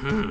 Hmm.